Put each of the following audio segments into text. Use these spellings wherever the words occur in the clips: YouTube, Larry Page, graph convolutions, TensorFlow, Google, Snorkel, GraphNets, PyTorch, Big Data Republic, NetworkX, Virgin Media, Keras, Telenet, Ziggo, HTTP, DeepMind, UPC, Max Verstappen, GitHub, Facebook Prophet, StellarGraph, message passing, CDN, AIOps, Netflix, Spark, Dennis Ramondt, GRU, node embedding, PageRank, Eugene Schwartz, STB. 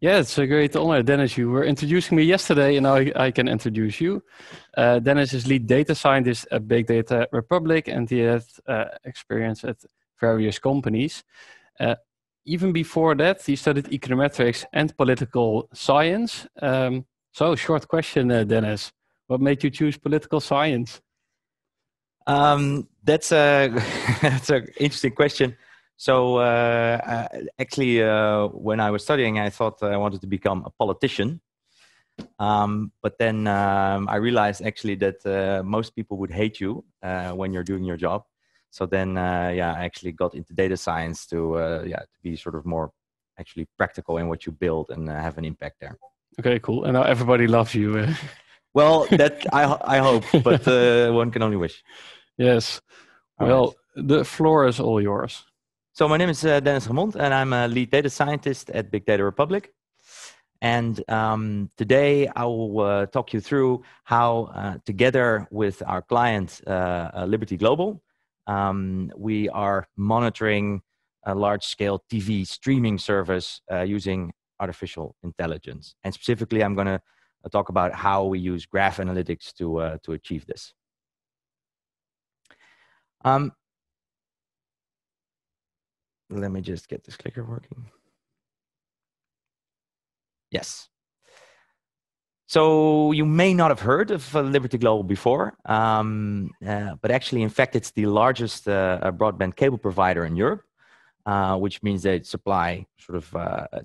Yeah, it's a great honor, Dennis. You were introducing me yesterday, and now I can introduce you. Dennis is lead data scientist at Big Data Republic, and he had experience at various companies. Even before that, he studied econometrics and political science. So, short question, Dennis. What made you choose political science? That's an interesting question. So actually, when I was studying, I thought I wanted to become a politician. But then I realized actually that most people would hate you when you're doing your job. So then, yeah, I actually got into data science to, yeah, to be sort of more actually practical in what you build and have an impact there. Okay, cool. And now everybody loves you. Well, that I hope, but one can only wish. Yes. All well, right. The floor is all yours. So my name is Dennis Ramondt, and I'm a lead data scientist at Big Data Republic. And today I will talk you through how, together with our client Liberty Global, we are monitoring a large-scale TV streaming service using artificial intelligence. And specifically, I'm going to talk about how we use graph analytics to achieve this. Let me just get this clicker working. Yes. So you may not have heard of Liberty Global before, but actually, in fact, it's the largest broadband cable provider in Europe, which means they supply sort of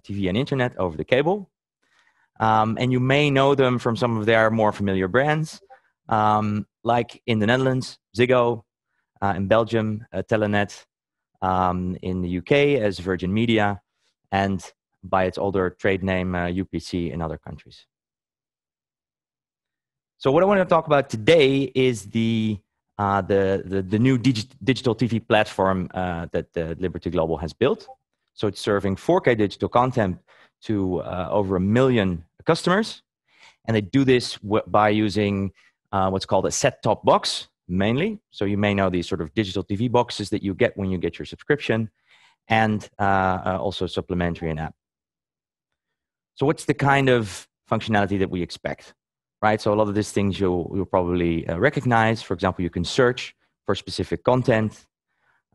TV and internet over the cable. And you may know them from some of their more familiar brands, like in the Netherlands, Ziggo, in Belgium, Telenet, in the UK as Virgin Media, and by its older trade name UPC in other countries. So what I want to talk about today is the new digital TV platform that Liberty Global has built. So it's serving 4K digital content to over 1 million customers, and they do this by using what's called a set-top box. Mainly, so you may know these sort of digital TV boxes that you get when you get your subscription, and also supplementary an app. So what's the kind of functionality that we expect, right? So a lot of these things you'll probably recognize. For example, you can search for specific content.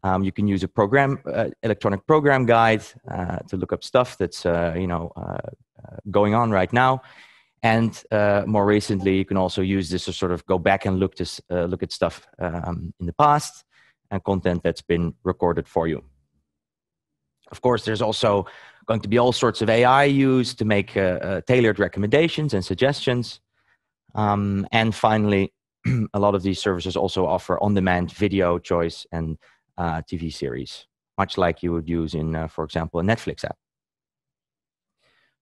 You can use a program, electronic program guide to look up stuff that's going on right now. And more recently, you can also use this to sort of go back and look at stuff in the past and content that's been recorded for you. Of course, there's also going to be all sorts of AI used to make tailored recommendations and suggestions. And finally, a lot of these services also offer on-demand video choice and TV series, much like you would use in, for example, a Netflix app.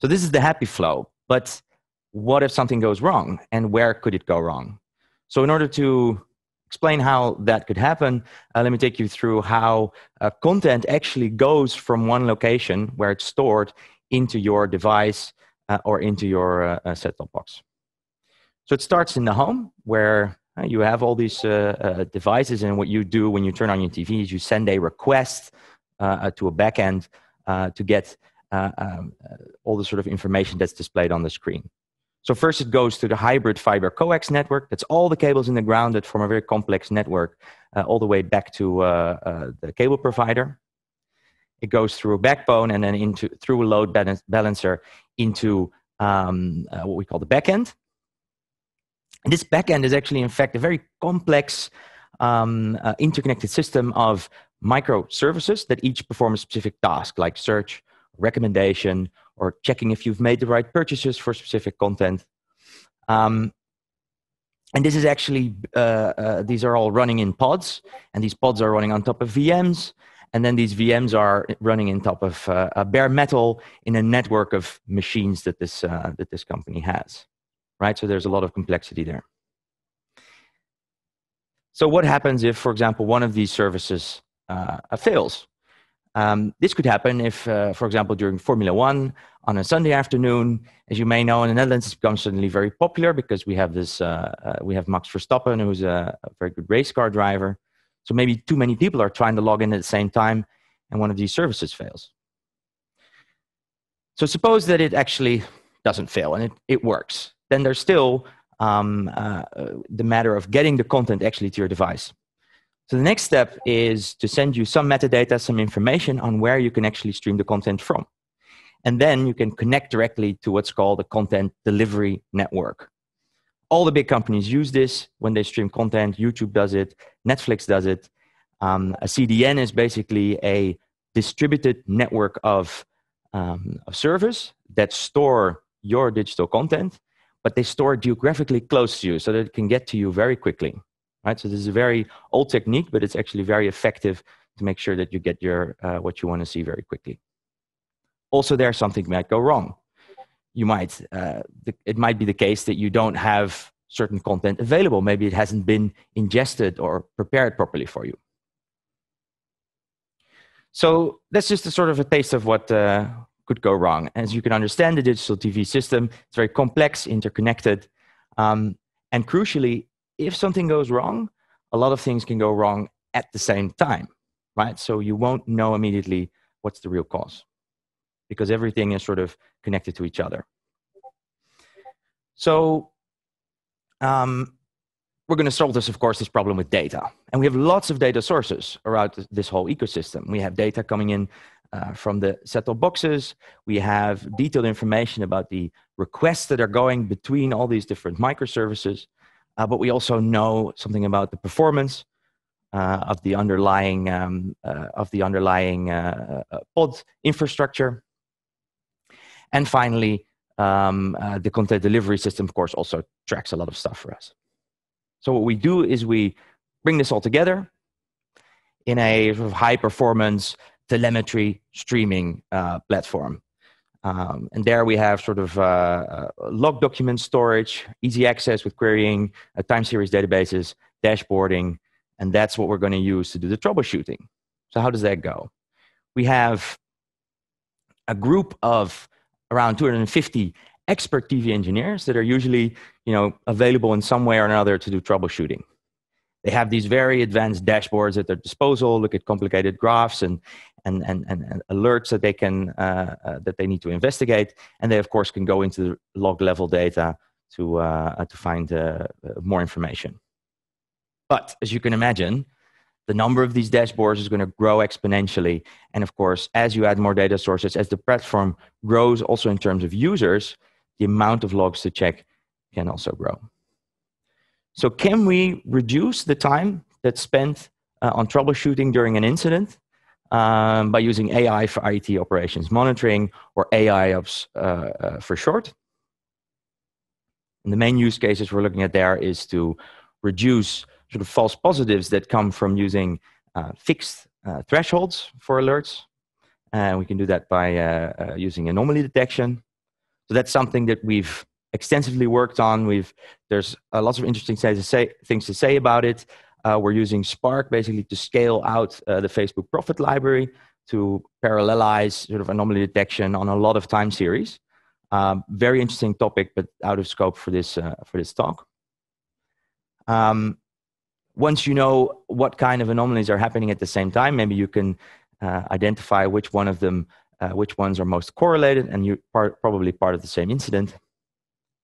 So this is the happy flow, but what if something goes wrong, and where could it go wrong? So in order to explain how that could happen, let me take you through how content actually goes from one location where it's stored into your device or into your set-top box. So it starts in the home where you have all these devices, and what you do when you turn on your TV is you send a request to a backend to get all the sort of information that's displayed on the screen. So first it goes to the hybrid fiber coax network. That's all the cables in the ground that form a very complex network all the way back to the cable provider. It goes through a backbone and then through a load balancer into what we call the backend. And this backend is actually, in fact, a very complex interconnected system of microservices that each perform a specific task like search, recommendation, or checking if you've made the right purchases for specific content. And this is actually, these are all running in pods, and these pods are running on top of VMs, and then these VMs are running on top of bare metal in a network of machines that this company has, right? So there's a lot of complexity there. So what happens if, for example, one of these services fails? This could happen if, for example, during Formula One on a Sunday afternoon. As you may know, in the Netherlands, it's become suddenly very popular because we have this. We have Max Verstappen, who's a very good race car driver. So maybe too many people are trying to log in at the same time, and one of these services fails. So suppose that it actually doesn't fail and it works. Then there's still the matter of getting the content actually to your device. So the next step is to send you some metadata, some information on where you can actually stream the content from. And then you can connect directly to what's called a content delivery network. All the big companies use this when they stream content. YouTube does it, Netflix does it. A CDN is basically a distributed network of servers that store your digital content, but they store it geographically close to you so that it can get to you very quickly. Right? So this is a very old technique, but it's actually very effective to make sure that you get your, what you want to see very quickly. Also, there's something might go wrong. You might, it might be the case that you don't have certain content available. Maybe it hasn't been ingested or prepared properly for you. So that's just a sort of a taste of what could go wrong. As you can understand, the digital TV system is very complex, interconnected, and crucially, if something goes wrong, a lot of things can go wrong at the same time, right? So you won't know immediately what's the real cause because everything is sort of connected to each other. So we're going to solve this, of course, this problem with data. And we have lots of data sources around this whole ecosystem. We have data coming in from the set-top boxes. We have detailed information about the requests that are going between all these different microservices. But we also know something about the performance of the underlying pod infrastructure, and finally, the content delivery system, of course, also tracks a lot of stuff for us. So what we do is we bring this all together in a sort of high-performance telemetry streaming platform. And there we have sort of log document storage, easy access with querying, time series databases, dashboarding, and that's what we're going to use to do the troubleshooting. So how does that go? We have a group of around 250 expert TV engineers that are usually, available in some way or another to do troubleshooting. They have these very advanced dashboards at their disposal, look at complicated graphs and alerts that they can that they need to investigate, and they of course can go into the log level data to find more information. But as you can imagine, the number of these dashboards is going to grow exponentially, and of course, as you add more data sources, as the platform grows, also in terms of users, the amount of logs to check can also grow. So can we reduce the time that's spent on troubleshooting during an incident by using AI for IT operations monitoring, or AIOps for short? And the main use cases we're looking at there is to reduce sort of false positives that come from using fixed thresholds for alerts. And we can do that by using anomaly detection. So that's something that we've extensively worked on. There's lots of interesting things to say about it. We're using Spark basically to scale out the Facebook Prophet library to parallelize sort of anomaly detection on a lot of time series. Very interesting topic, but out of scope for this talk. Once you know what kind of anomalies are happening at the same time, maybe you can identify which one of them, which ones are most correlated, and you're probably part of the same incident.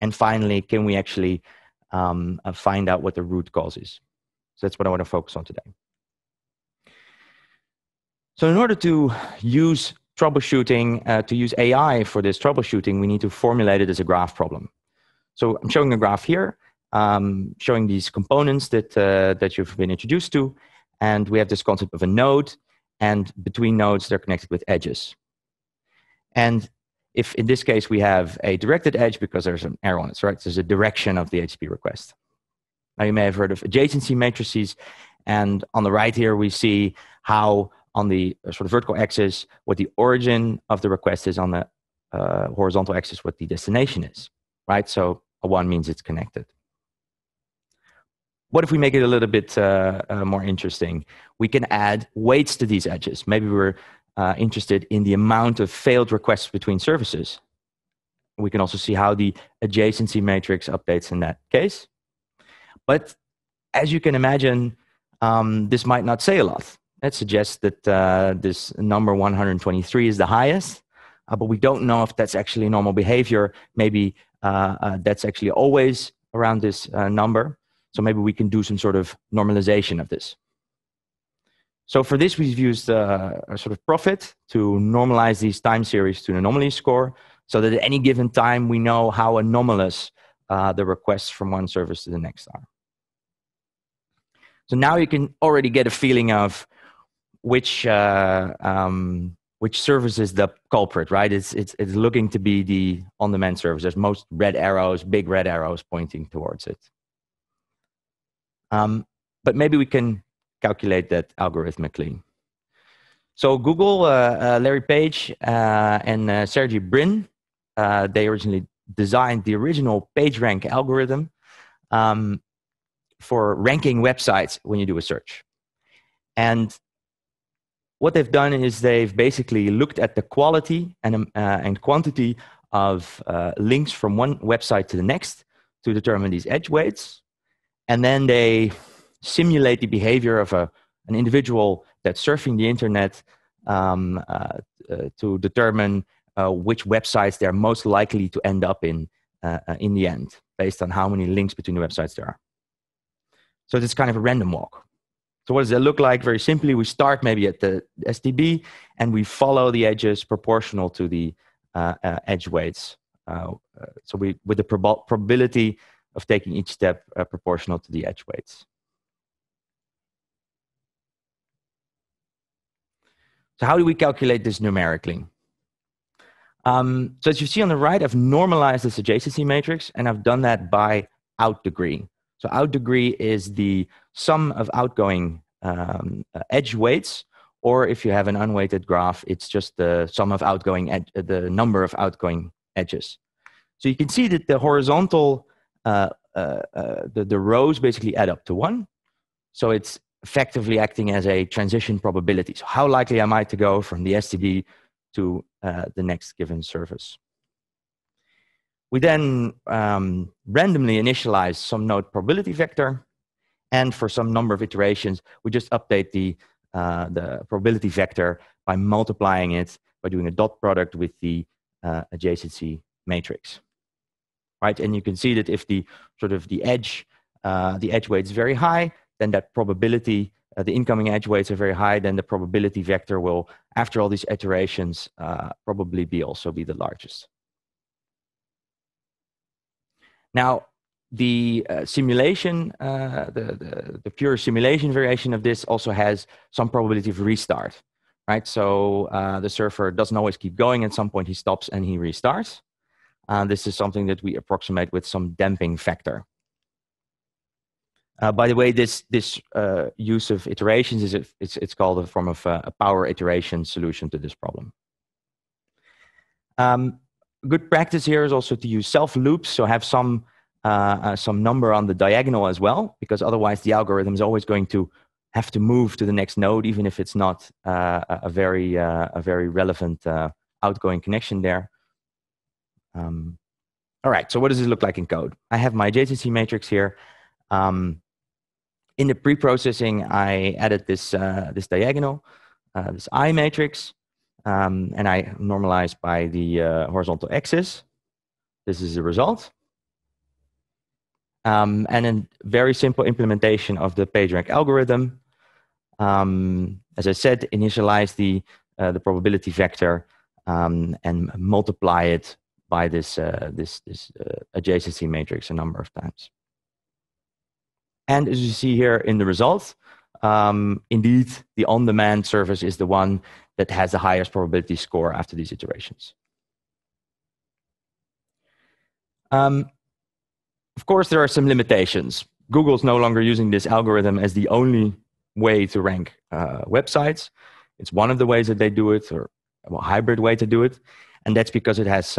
And finally, can we actually find out what the root cause is? So that's what I want to focus on today. So in order to use troubleshooting, to use AI for this troubleshooting, we need to formulate it as a graph problem. So I'm showing a graph here, showing these components that, that you've been introduced to. And we have this concept of a node, and between nodes, they're connected with edges. And if in this case we have a directed edge because there's an arrow on it, right? So there's a direction of the HTTP request. Now you may have heard of adjacency matrices, and on the right here we see how on the sort of vertical axis what the origin of the request is, on the horizontal axis what the destination is, right? So a one means it's connected. What if we make it a little bit more interesting? We can add weights to these edges. Maybe we're interested in the amount of failed requests between services. We can also see how the adjacency matrix updates in that case. But as you can imagine, this might not say a lot. That suggests that this number 123 is the highest, but we don't know if that's actually normal behavior. Maybe that's actually always around this number. So maybe we can do some sort of normalization of this. So for this, we've used a sort of Prophet to normalize these time series to an anomaly score, so that at any given time, we know how anomalous the requests from one service to the next are. So now you can already get a feeling of which service is the culprit, right? It's looking to be the on-demand service. There's most red arrows, big red arrows pointing towards it. But maybe we can calculate that algorithmically. So Google, Larry Page, and Sergey Brin, they originally designed the original PageRank algorithm for ranking websites when you do a search. And what they've done is they've basically looked at the quality and quantity of links from one website to the next to determine these edge weights. And then they simulate the behavior of an individual that's surfing the internet to determine which websites they're most likely to end up in the end, based on how many links between the websites there are. So it's kind of a random walk. So what does that look like? Very simply, we start maybe at the STB, and we follow the edges proportional to the edge weights. So with the probability of taking each step proportional to the edge weights. So how do we calculate this numerically? So as you see on the right, I've normalized this adjacency matrix, and I've done that by out degree. So out degree is the sum of outgoing edge weights, or if you have an unweighted graph, it's just the sum of outgoing the number of outgoing edges. So you can see that the horizontal the rows basically add up to 1. So it's effectively acting as a transition probability. So how likely am I to go from the STB to the next given service? We then randomly initialize some node probability vector, and for some number of iterations, we just update the probability vector by multiplying it by doing a dot product with the adjacency matrix. Right, and you can see that if the sort of the edge weight is very high, then that probability, the incoming edge weights are very high, then the probability vector will, after all these iterations, probably also be the largest. Now, the simulation, the pure simulation variation of this also has some probability of restart, right? So the surfer doesn't always keep going. At some point, he stops and he restarts. This is something that we approximate with some damping factor. By the way, this use of iterations is it's called a form of a power iteration solution to this problem. Good practice here is also to use self loops, so have some number on the diagonal as well, because otherwise the algorithm is always going to have to move to the next node, even if it's not a very relevant outgoing connection there. All right, so what does this look like in code? I have my adjacency matrix here. In the pre-processing, I added this diagonal, this I matrix, and I normalized by the horizontal axis. This is the result. And a very simple implementation of the PageRank algorithm. As I said, initialize the probability vector and multiply it by this adjacency matrix a number of times. And as you see here in the results, indeed, the on-demand service is the one that has the highest probability score after these iterations. Of course, there are some limitations. Google's no longer using this algorithm as the only way to rank websites. It's one of the ways that they do it, or a hybrid way to do it. And that's because it has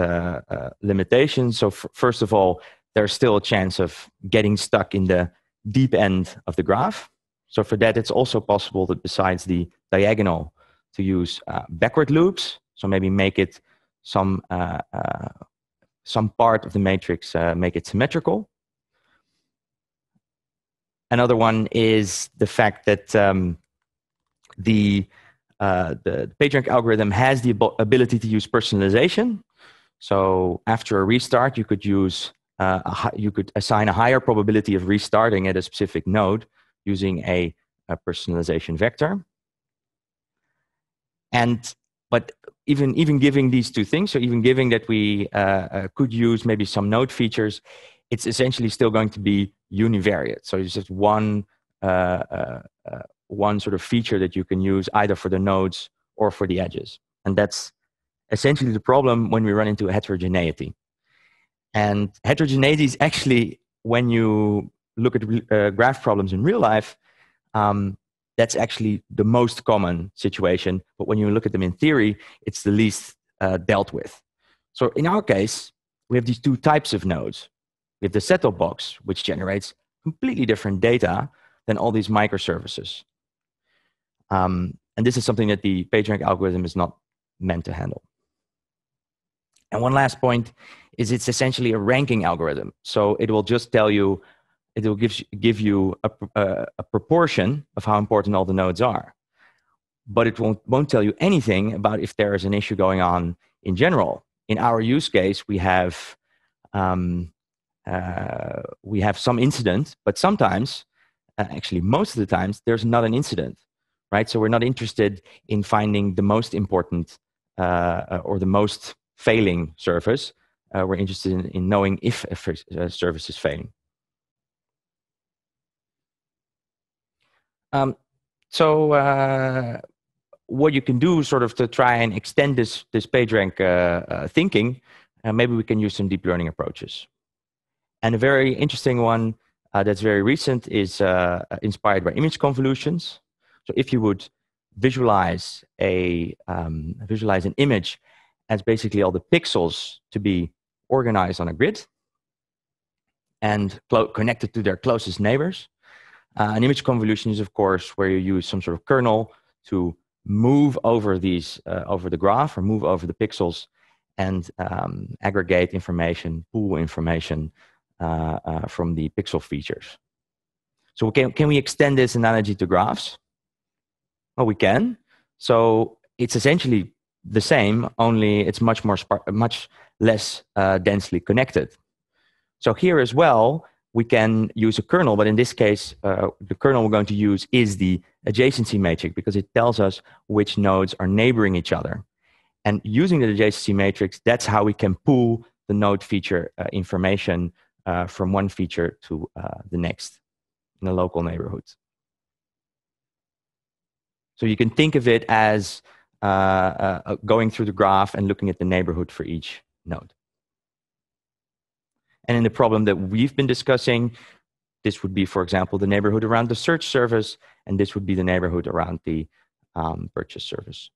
limitations. So first of all, there's still a chance of getting stuck in the deep end of the graph. So for that, it's also possible that besides the diagonal to use backward loops. So maybe make it some part of the matrix, make it symmetrical. Another one is the fact that the PageRank algorithm has the ability to use personalization. So after a restart, you could use you could assign a higher probability of restarting at a specific node using a personalization vector. And but even giving these two things, so even giving that we could use maybe some node features, it's essentially still going to be univariate. So it's just one sort of feature that you can use either for the nodes or for the edges. And that's essentially the problem when we run into heterogeneity. And heterogeneity is actually, when you look at graph problems in real life, that's actually the most common situation. But when you look at them in theory, it's the least dealt with. So in our case, we have these two types of nodes. We have the set-top box, which generates completely different data than all these microservices. And this is something that the PageRank algorithm is not meant to handle. And one last point is it's essentially a ranking algorithm. So it will just tell you, it will give you a proportion of how important all the nodes are. But it won't tell you anything about if there is an issue going on in general. In our use case, we have some incident, but sometimes, actually most of the times, there's not an incident, right? So we're not interested in finding the most important or the most failing service. We're interested in knowing if a service is failing. So what you can do sort of to try and extend this PageRank thinking, maybe we can use some deep learning approaches. And a very interesting one that's very recent is inspired by image convolutions. So if you would visualize visualize an image as basically all the pixels to be organized on a grid and connected to their closest neighbors. An image convolution is, of course, where you use some sort of kernel to move over over the graph or move over the pixels and aggregate information, pool information from the pixel features. So can we extend this analogy to graphs? Well, we can. So it's essentially the same, only it's much less densely connected. So here as well, we can use a kernel, but in this case, the kernel we're going to use is the adjacency matrix because it tells us which nodes are neighboring each other. And using the adjacency matrix, that's how we can pool the node feature information from one feature to the next in a local neighborhood. So you can think of it as going through the graph and looking at the neighborhood for each node. And in the problem that we've been discussing, this would be, for example, the neighborhood around the search service, and this would be the neighborhood around the purchase service.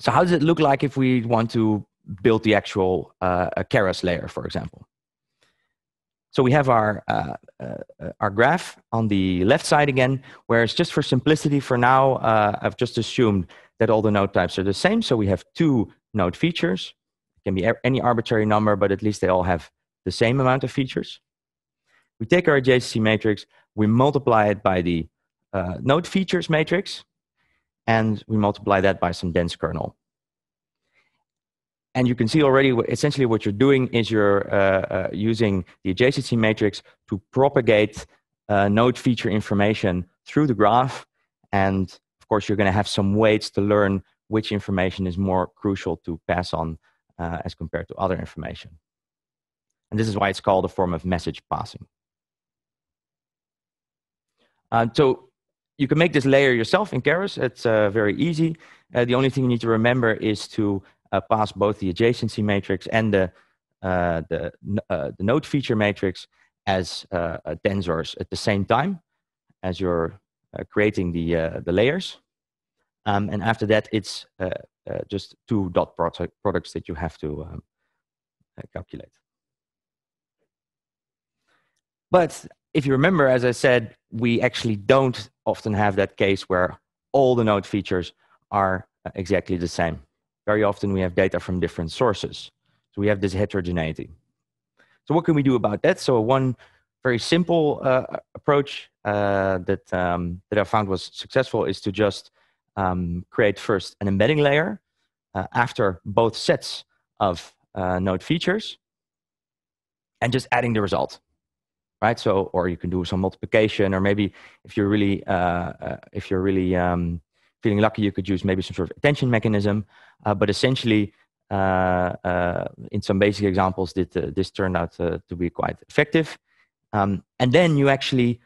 So how does it look like if we want to build the actual Keras layer, for example? So we have our graph on the left side again, whereas just for simplicity for now, I've just assumed that all the node types are the same. So we have two node features. It can be any arbitrary number, but at least they all have the same amount of features. We take our adjacency matrix, we multiply it by the node features matrix, and we multiply that by some dense kernel. And you can see already, essentially what you're doing is you're using the adjacency matrix to propagate node feature information through the graph. And of course, you're going to have some weights to learn which information is more crucial to pass on as compared to other information. And this is why it's called a form of message passing. So you can make this layer yourself in Keras. It's very easy. The only thing you need to remember is to pass both the adjacency matrix and the node feature matrix as tensors at the same time as you're creating the layers. And after that, it's just two dot products that you have to calculate. But if you remember, as I said, we actually don't often have that case where all the node features are exactly the same. Very often we have data from different sources. So we have this heterogeneity. So what can we do about that? So one very simple approach that I found was successful is to just create first an embedding layer after both sets of node features and just adding the result, right? So, or you can do some multiplication, or maybe if you're really feeling lucky, you could use maybe some sort of attention mechanism. But essentially, in some basic examples, this turned out to be quite effective. And then you actually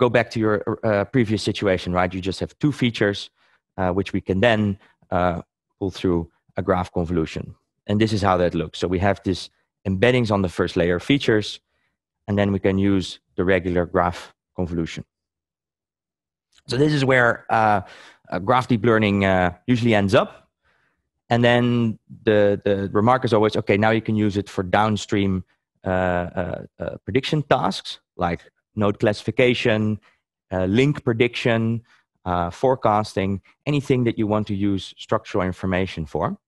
go back to your previous situation, right? You just have two features, which we can then pull through a graph convolution. And this is how that looks. So we have this embeddings on the first layer of features, and then we can use the regular graph convolution. So this is where graph deep learning usually ends up. And then the remark is always, okay, now you can use it for downstream prediction tasks like node classification, link prediction, forecasting, anything that you want to use structural information for.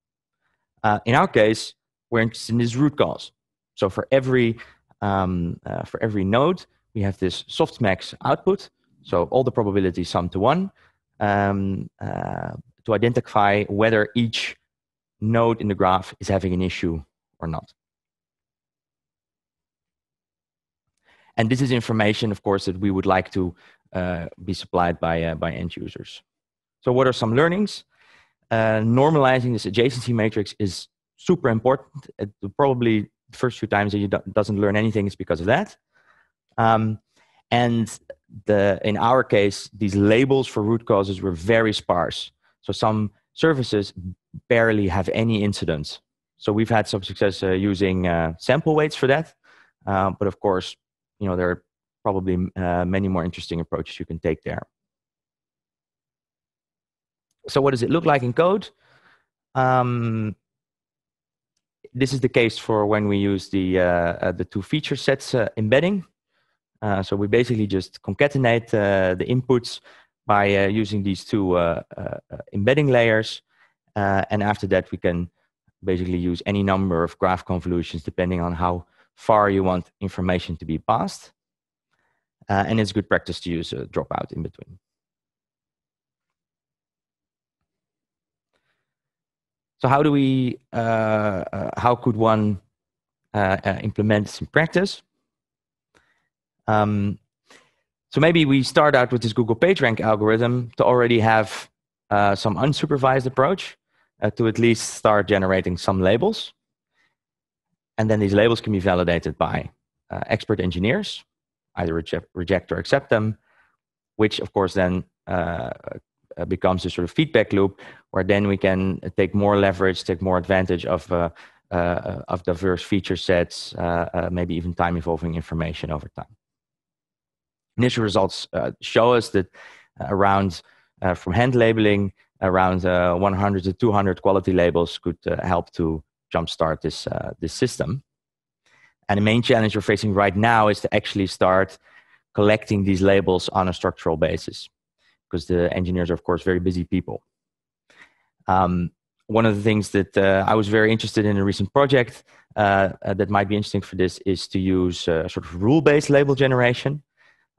In our case, we're interested in these root calls. So for every node, we have this softmax output. So all the probabilities sum to one to identify whether each node in the graph is having an issue or not. And this is information, of course, that we would like to be supplied by end users. So what are some learnings? Normalizing this adjacency matrix is super important. Probably the first few times that you doesn't learn anything is because of that. And in our case, these labels for root causes were very sparse. So some services barely have any incidents. So we've had some success using sample weights for that. But of course, you know, there are probably many more interesting approaches you can take there. So what does it look like in code? This is the case for when we use the two feature sets embedding. So we basically just concatenate the inputs by using these two embedding layers. And after that, we can basically use any number of graph convolutions depending on how far you want information to be passed. And it's good practice to use a dropout in between. So how do we, how could one implement this in practice? So maybe we start out with this Google PageRank algorithm to already have some unsupervised approach to at least start generating some labels. And then these labels can be validated by expert engineers, either reject or accept them, which of course then becomes a sort of feedback loop where then we can take more leverage, take more advantage of diverse feature sets, maybe even time evolving information over time. Initial results show us that around, from hand labeling, around 100 to 200 quality labels could help to jumpstart this, this system. And the main challenge we're facing right now is to actually start collecting these labels on a structural basis, because the engineers are, of course, very busy people. One of the things that I was very interested in a recent project that might be interesting for this is to use sort of rule-based label generation.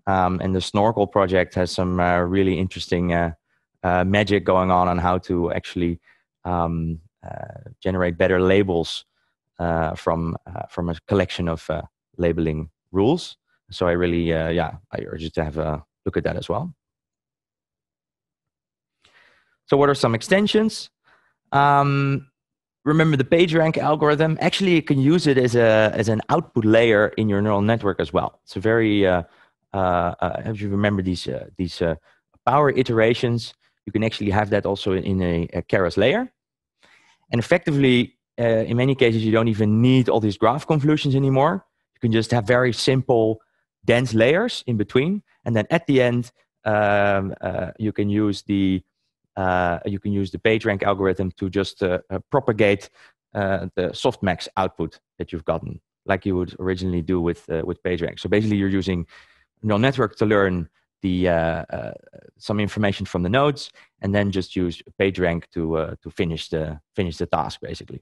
And the Snorkel project has some really interesting magic going on how to actually generate better labels from a collection of labeling rules. So I really, I urge you to have a look at that as well. So what are some extensions? Remember the PageRank algorithm. Actually, you can use it as an output layer in your neural network as well. It's a very, if you remember these power iterations, you can actually have that also in a Keras layer. And effectively, in many cases, you don't even need all these graph convolutions anymore. You can just have very simple, dense layers in between. And then at the end, you can use the PageRank algorithm to just propagate the softmax output that you've gotten, like you would originally do with PageRank. So basically, you're using neural network to learn the some information from the nodes, and then just use PageRank to finish the task, basically.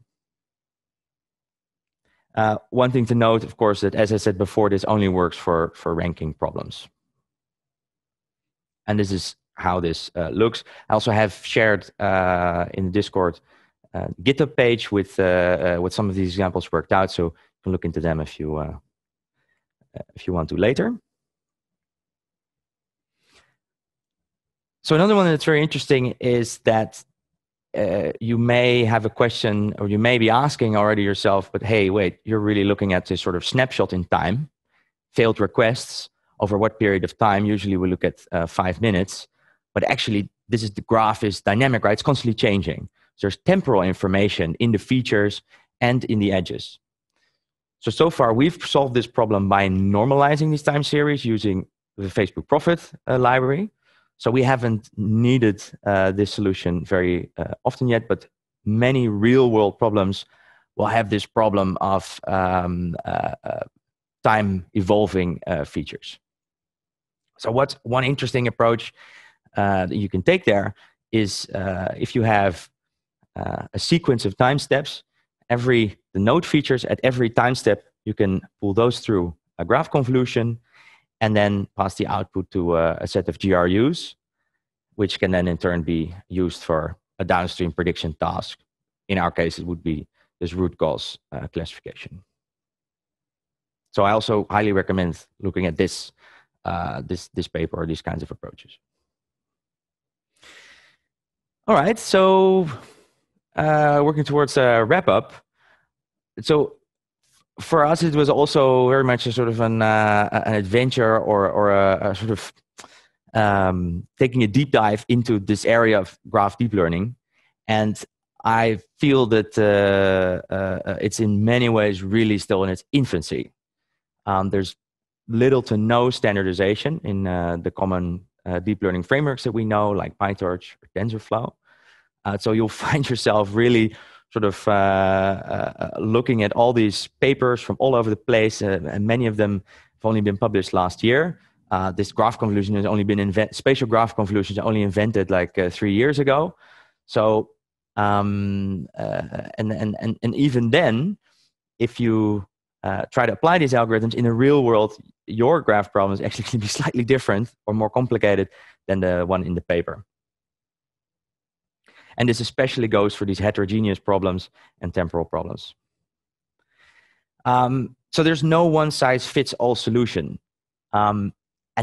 One thing to note, of course, that as I said before, this only works for ranking problems. And this is how this looks. I also have shared in the Discord GitHub page with some of these examples worked out, so you can look into them if you want to later. So another one that's very interesting is that you may have a question, or you may be asking already yourself, but hey, wait, you're really looking at this sort of snapshot in time, failed requests over what period of time. Usually we look at 5 minutes, but actually this is the graph is dynamic, right? It's constantly changing. So there's temporal information in the features and in the edges. So far we've solved this problem by normalizing these time series using the Facebook Prophet library. So we haven't needed this solution very often yet, but many real world problems will have this problem of time evolving features. So what's one interesting approach that you can take there is if you have a sequence of time steps, the node features at every time step, you can pull those through a graph convolution and then pass the output to a set of GRUs, which can then in turn be used for a downstream prediction task. In our case, it would be this root cause classification. So I also highly recommend looking at this, this paper or these kinds of approaches. All right, so working towards a wrap up. So for us, it was also very much a sort of an adventure or a sort of taking a deep dive into this area of graph deep learning. And I feel that it's in many ways really still in its infancy. There's little to no standardization in the common deep learning frameworks that we know, like PyTorch or TensorFlow. So you'll find yourself really sort of looking at all these papers from all over the place, and many of them have only been published last year. This graph convolution has only been spatial graph convolutions only invented like 3 years ago. So and even then, if you try to apply these algorithms in the real world, your graph problem is actually going to be slightly different or more complicated than the one in the paper. And this especially goes for these heterogeneous problems and temporal problems. So there's no one-size-fits-all solution. And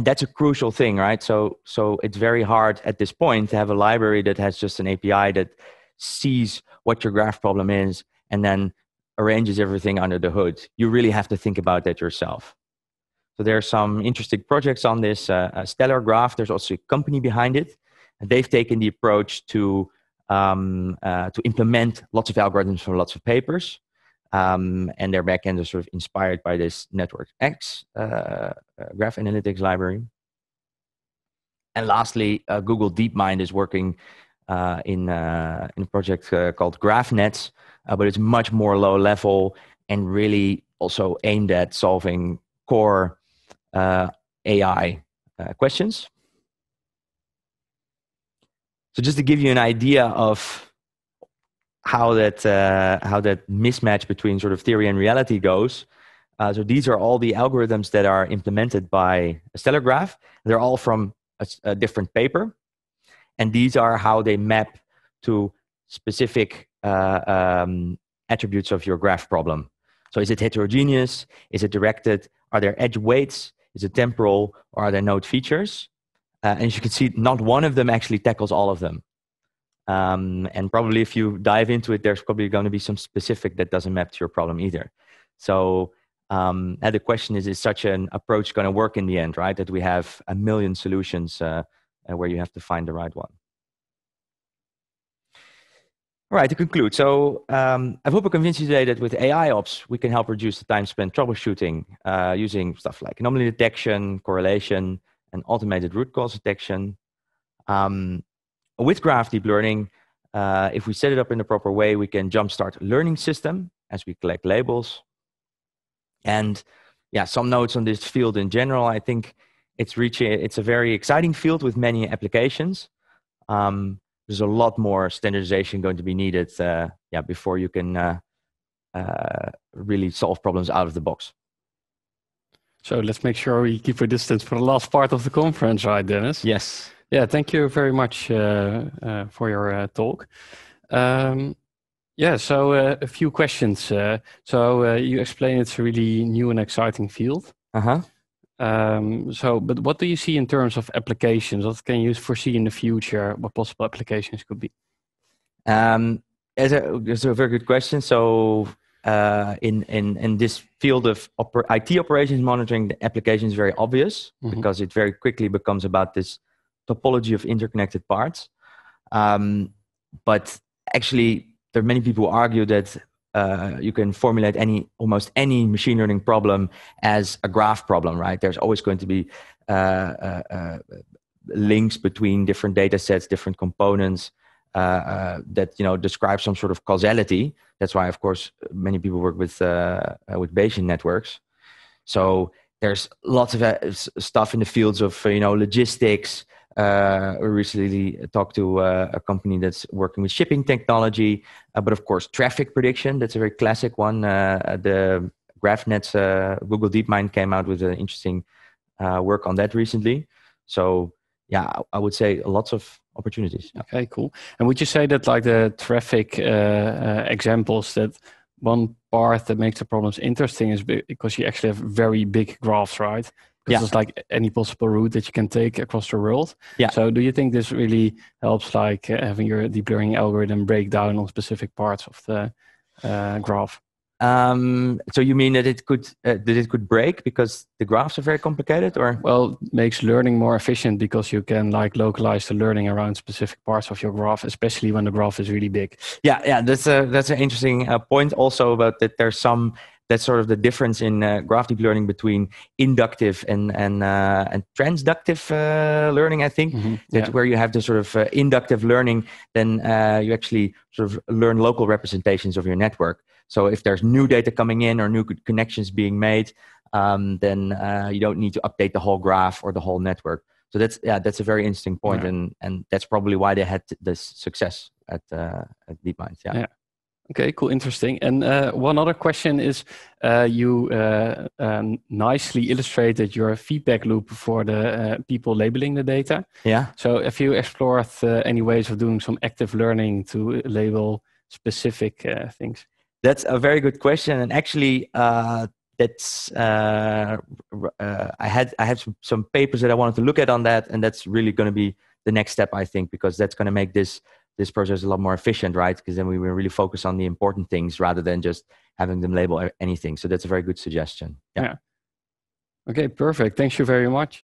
that's a crucial thing, right? So it's very hard at this point to have a library that has just an API that sees what your graph problem is and then arranges everything under the hood. You really have to think about that yourself. So there are some interesting projects on this. StellarGraph, there's also a company behind it. And they've taken the approach to implement lots of algorithms from lots of papers. And their backend is sort of inspired by this NetworkX graph analytics library. And lastly, Google DeepMind is working in a project called GraphNets, but it's much more low level and really also aimed at solving core AI questions. So just to give you an idea of how that mismatch between sort of theory and reality goes. So these are all the algorithms that are implemented by StellarGraph. They're all from a different paper. And these are how they map to specific attributes of your graph problem. So is it heterogeneous? Is it directed? Are there edge weights? Is it temporal? Or are there node features? And as you can see, not one of them actually tackles all of them. And probably if you dive into it, there's probably going to be some specific that doesn't map to your problem either. So now the question is such an approach going to work in the end, right? That we have a million solutions where you have to find the right one. All right, to conclude. So I hope I convinced you today that with AIOps, we can help reduce the time spent troubleshooting using stuff like anomaly detection, correlation, and automated root cause detection. With graph deep learning, if we set it up in the proper way, we can jumpstart a learning system as we collect labels. And yeah, some notes on this field in general. I think it's a very exciting field with many applications. There's a lot more standardization going to be needed before you can really solve problems out of the box. So let's make sure we keep a distance for the last part of the conference, right, Dennis? Yes. Yeah, thank you very much for your talk. Yeah, so a few questions. So you explain it's a really new and exciting field. Uh-huh. But what do you see in terms of applications? What can you foresee in the future? What possible applications could be? That's a very good question. So in this field of IT operations monitoring, the application is very obvious because it very quickly becomes about this topology of interconnected parts. But actually, there are many people who argue that you can formulate almost any machine learning problem as a graph problem, right? There's always going to be links between different data sets, different components that describe some sort of causality. That's why, of course, many people work with Bayesian networks. So there's lots of stuff in the fields of logistics. We recently talked to a company that's working with shipping technology, but of course traffic prediction, that's a very classic one. The GraphNets, Google DeepMind came out with an interesting work on that recently. So yeah, I would say lots of opportunities. Yeah. Okay, cool. And would you say that like the traffic examples, that one part that makes the problems interesting is because you actually have very big graphs, right? Because it's like any possible route that you can take across the world. Yeah. So do you think this really helps, like having your deep learning algorithm break down on specific parts of the graph? So you mean that it could break because the graphs are very complicated, or? Well, it makes learning more efficient because you can like localize the learning around specific parts of your graph, especially when the graph is really big. Yeah, that's an interesting point also about that. There's some. That's sort of the difference in graph deep learning between inductive and transductive learning, I think. Where you have the sort of inductive learning, then you actually sort of learn local representations of your network. So if there's new data coming in or new connections being made, then you don't need to update the whole graph or the whole network. So that's a very interesting point, and that's probably why they had this success at DeepMind. Yeah. Okay, cool, interesting. And one other question is, you nicely illustrated your feedback loop for the people labeling the data. Yeah. So have you explored any ways of doing some active learning to label specific things? That's a very good question. And actually, I have some papers that I wanted to look at on that. And that's really going to be the next step, I think, because that's going to make this process is a lot more efficient, right? Because then we will really focus on the important things rather than just having them label anything. So that's a very good suggestion. Yeah. Okay, perfect. Thank you very much.